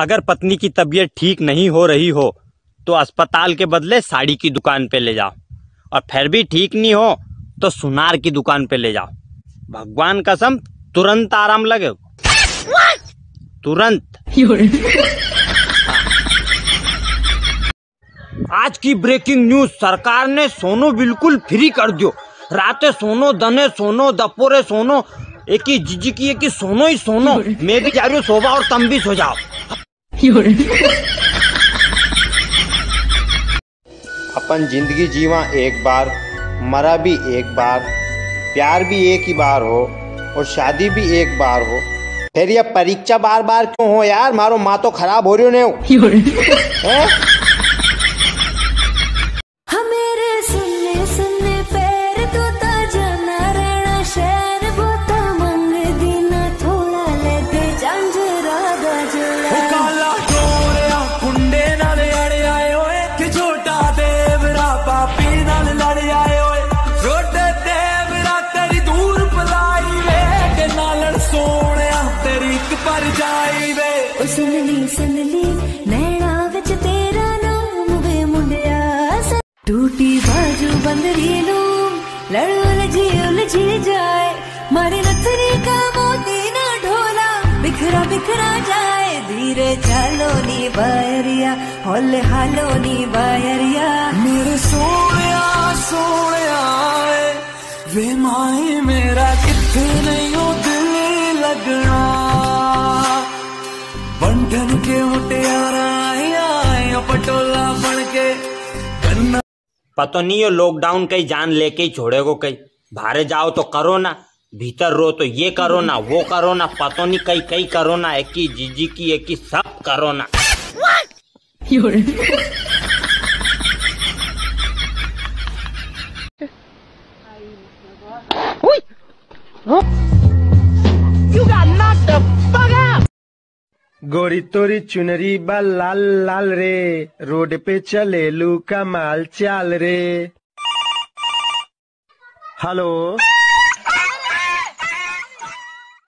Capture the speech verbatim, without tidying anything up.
अगर पत्नी की तबीयत ठीक नहीं हो रही हो तो अस्पताल के बदले साड़ी की दुकान पे ले जाओ, और फिर भी ठीक नहीं हो तो सुनार की दुकान पे ले जाओ। भगवान कसम तुरंत आराम लगे, तुरंत। आज की ब्रेकिंग न्यूज, सरकार ने सोनो बिल्कुल फ्री कर दियो। रातें सोनो, दने सोनो, दपोरे सोनो, एक ही जीजी की एक ही सोनो ही सोनो। मैं भी जा रही हूँ सोबा और तुम भी सो जाओ। अपन जिंदगी जीवा एक बार, मरा भी एक बार, प्यार भी एक ही बार हो और शादी भी एक बार हो, फिर यह परीक्षा बार बार क्यों हो यार? मारो माँ तो खराब हो रही हो ने। टूटी बाजू बंदरी लूम लड़ उलझी उलझी जाए, मारी नथनी का मोती ना ढोला बिखरा बिखरा जाए। धीरे चलो नी बायरिया, होले हालो नी बायरिया। मेरे सोने सोने आए वे माही, मेरा कितने नहीं हो दिल लगना। बंधन के मुटियारा पटोला बन के गन्ना। पता नहीं हो लॉकडाउन कहीं जान लेके ही छोड़ेगो, कहीं बाहर जाओ तो करो ना, भीतर रो तो ये करो ना, वो करो ना, पता नहीं कहीं कहीं करो ना, एक ही जीजी की एक ही सब करो ना। गोरी तोरी चुनरी बा लाल लाल रे, रोड पे चले लू का माल चाल रे। हेलो।